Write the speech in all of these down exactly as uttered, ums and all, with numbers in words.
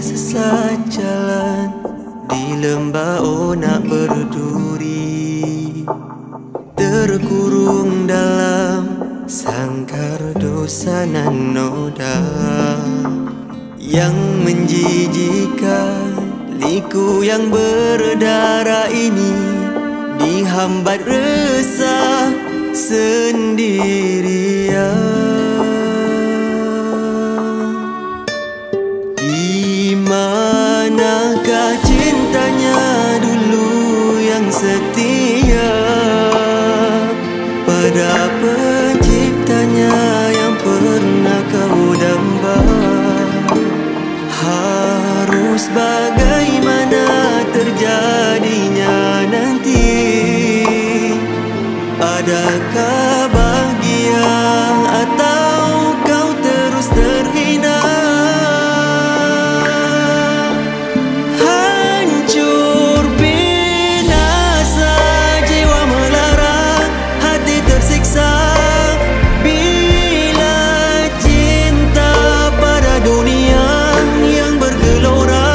sesat jalan di lembah onak berduri, terkurung dalam sangkar dosa nan noda yang menjijikan. Liku yang berdarah ini dihambat resah sendirian. Di manakah cintanya dulu yang setia pada penciptanya yang pernah kau damba? Harus bagaimana terjadinya nanti? Adakah bahagia atau kau terus terhina? Hancur binasa, jiwa melara, hati tersiksa bila cinta pada dunia yang bergelora.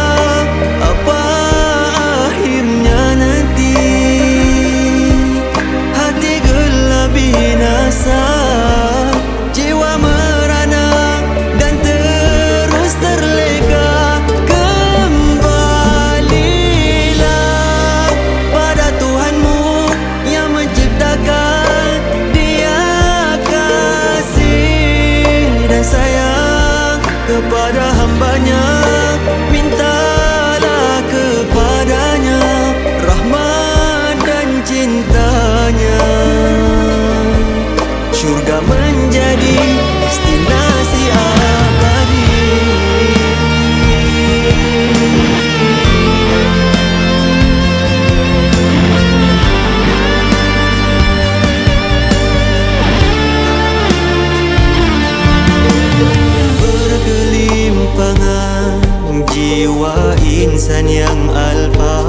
Kepada hambanya, mintalah kepadanya rahmat dan cintanya. Syurga menjadi destinasi abadi. Jiwa insan yang alpa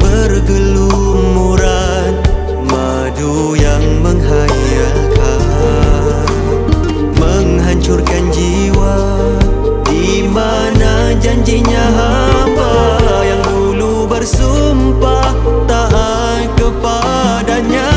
bergelumuran madu yang menghayalkan, menghancurkan jiwa. Di mana janjinya hamba yang dulu bersumpah taat kepadanya?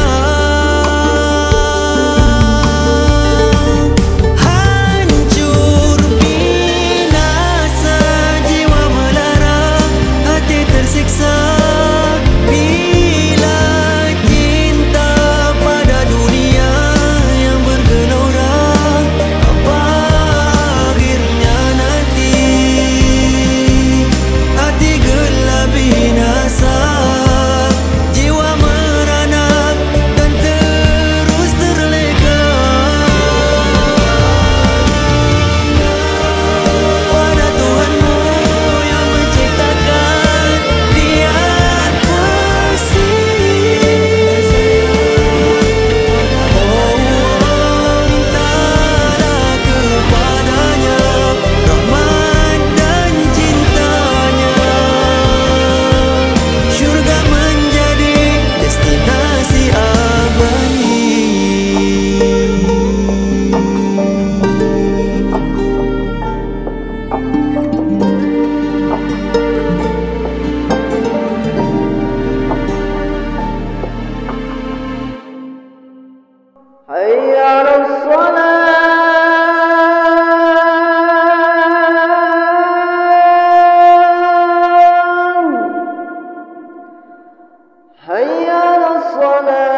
Hayya ala salat.